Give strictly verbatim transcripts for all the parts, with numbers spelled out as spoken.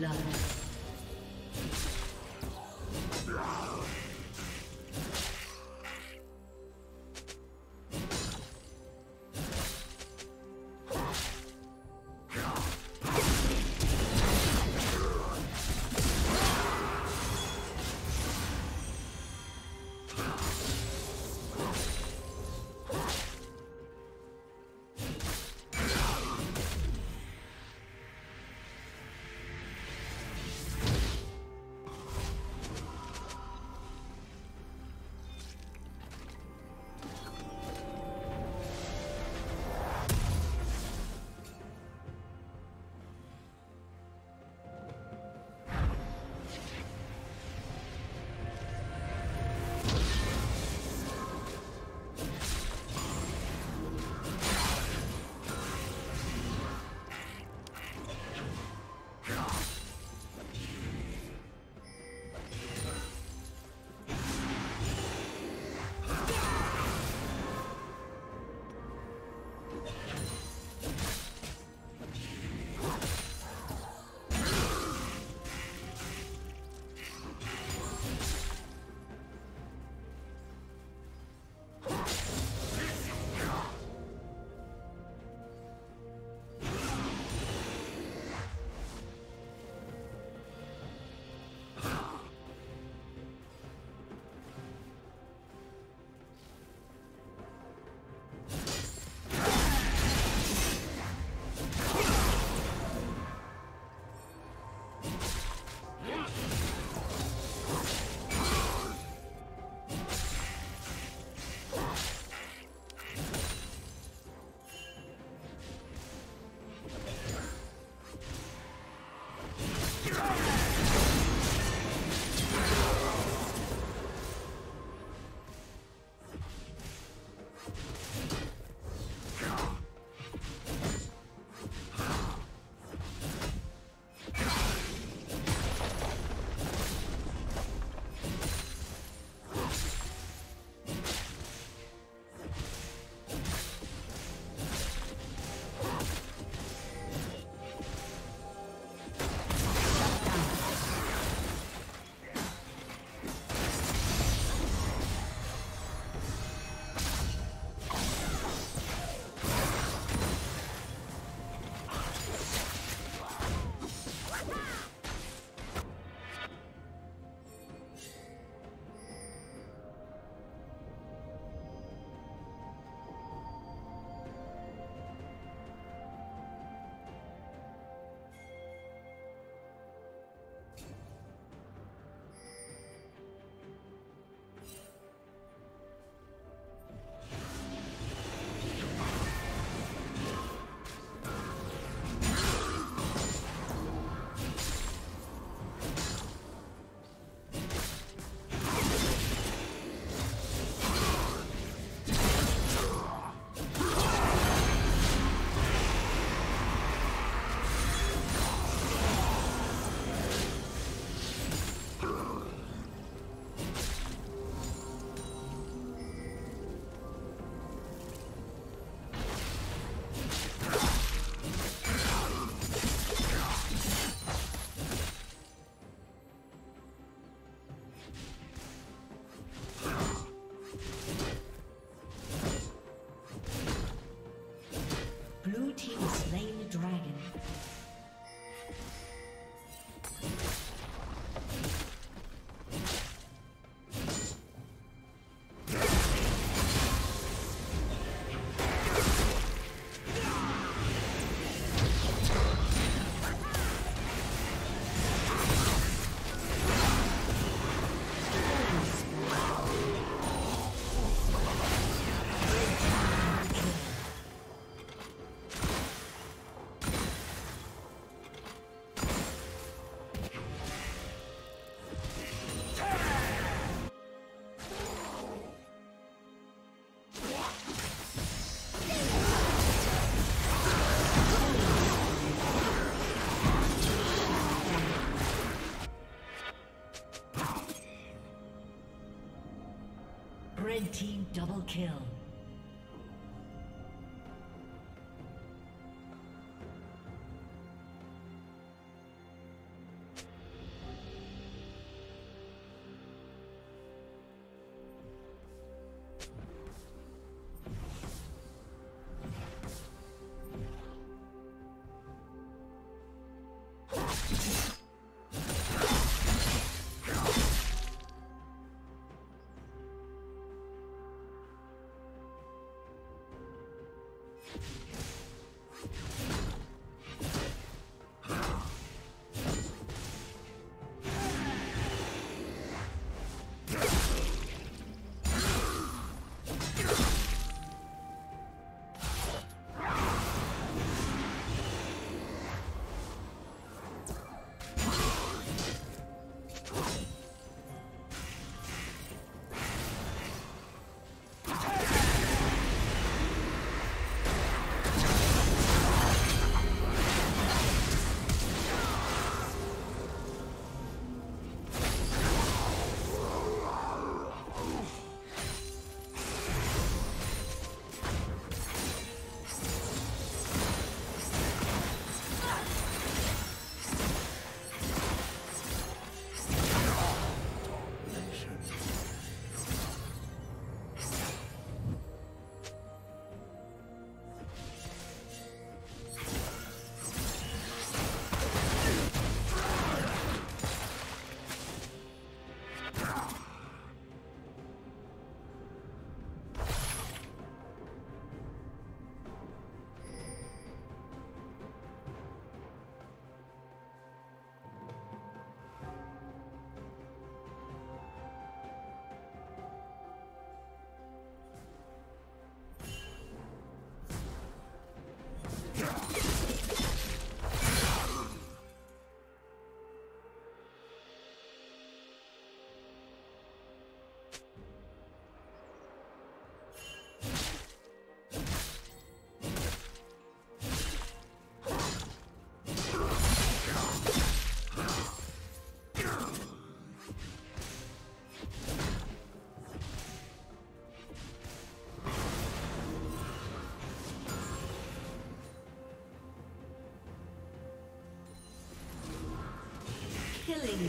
blood. Red team double kill. Killing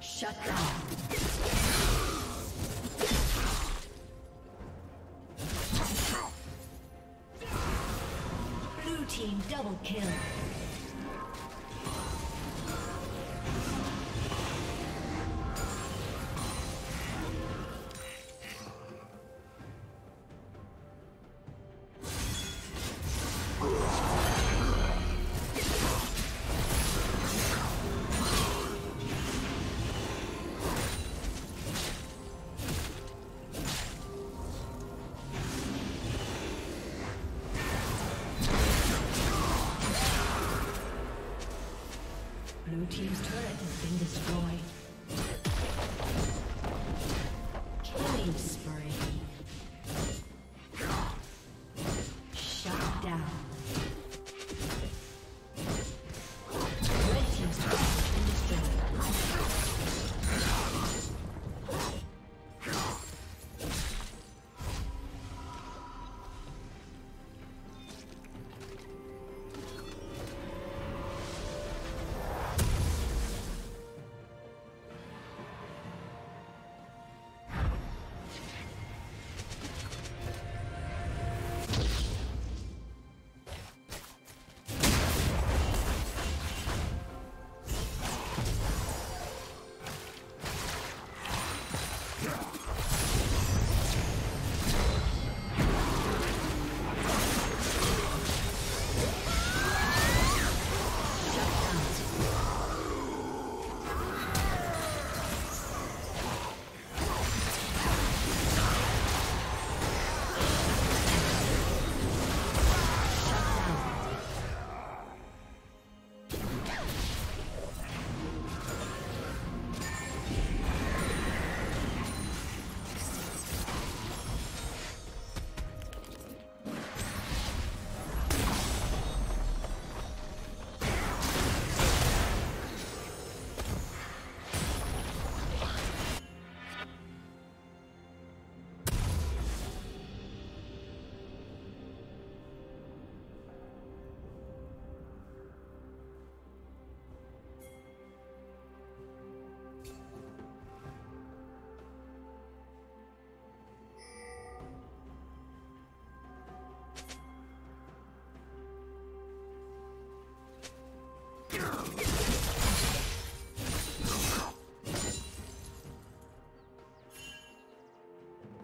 Shut down. Blue team double kill.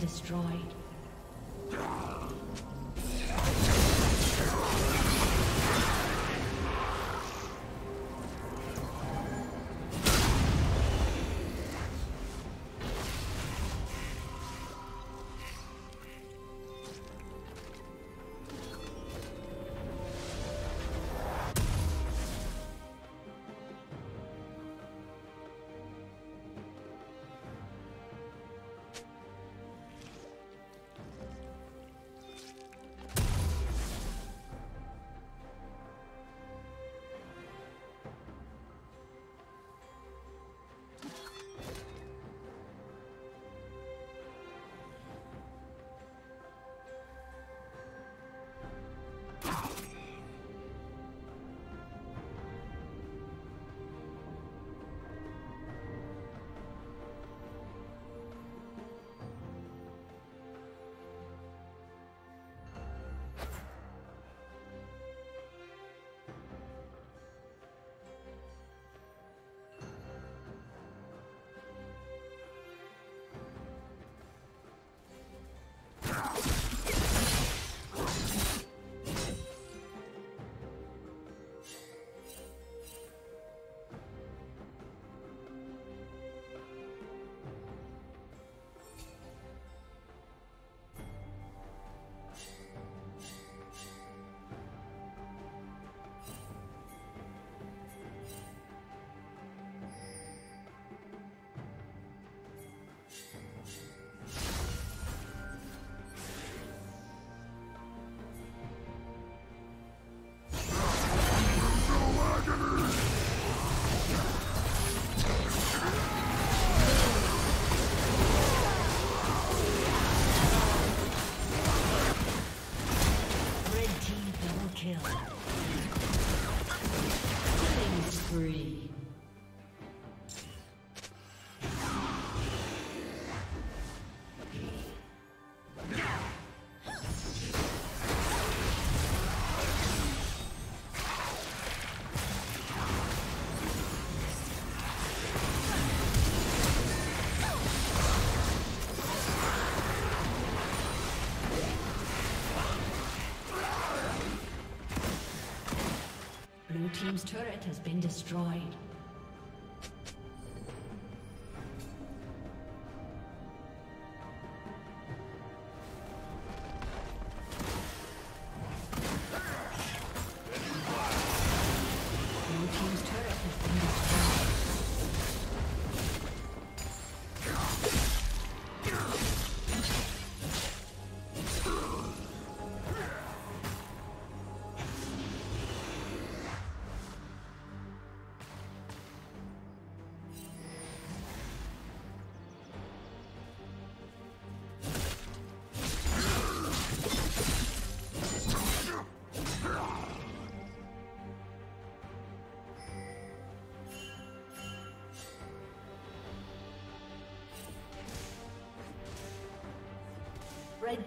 Destroyed. Team's turret has been destroyed. Your team's turret has been destroyed. Red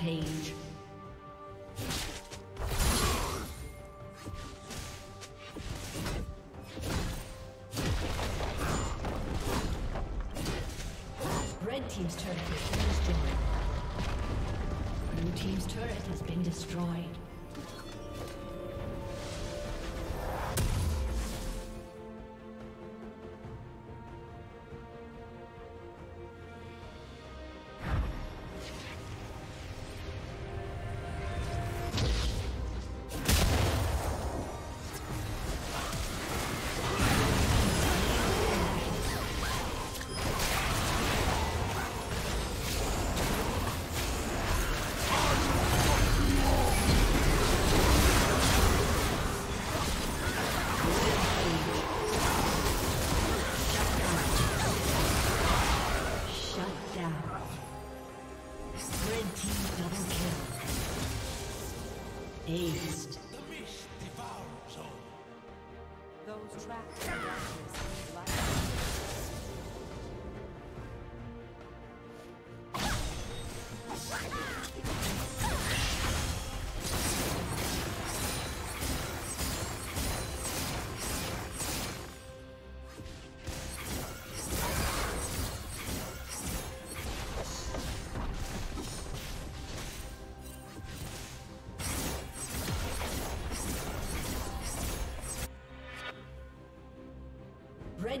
Page. Red team's turret has been destroyed. Blue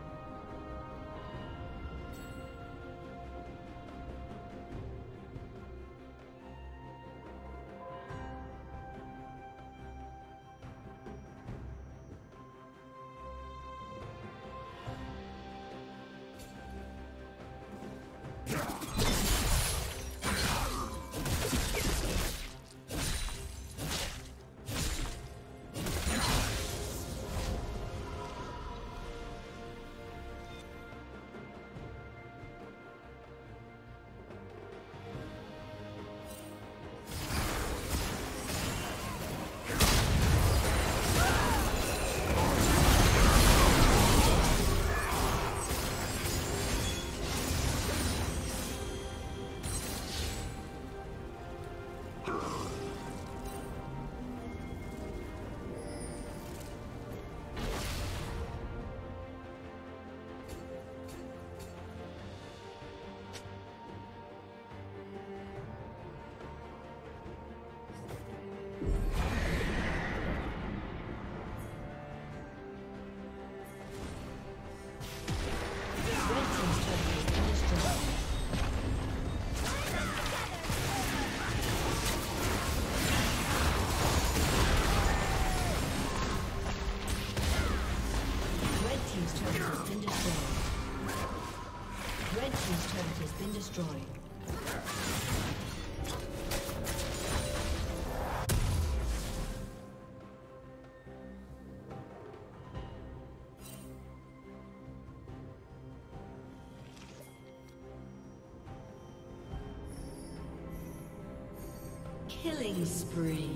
Red team's turret has been destroyed. Destroyed. Killing spree.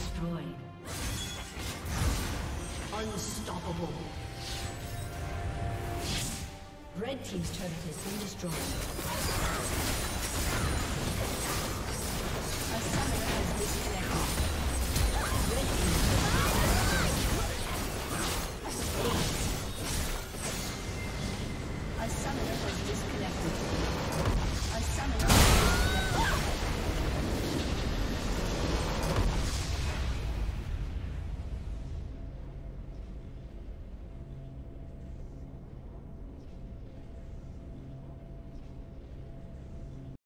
destroyed. Unstoppable. Red team's turret has been destroyed. A summoner has disconnected. Red team's turret.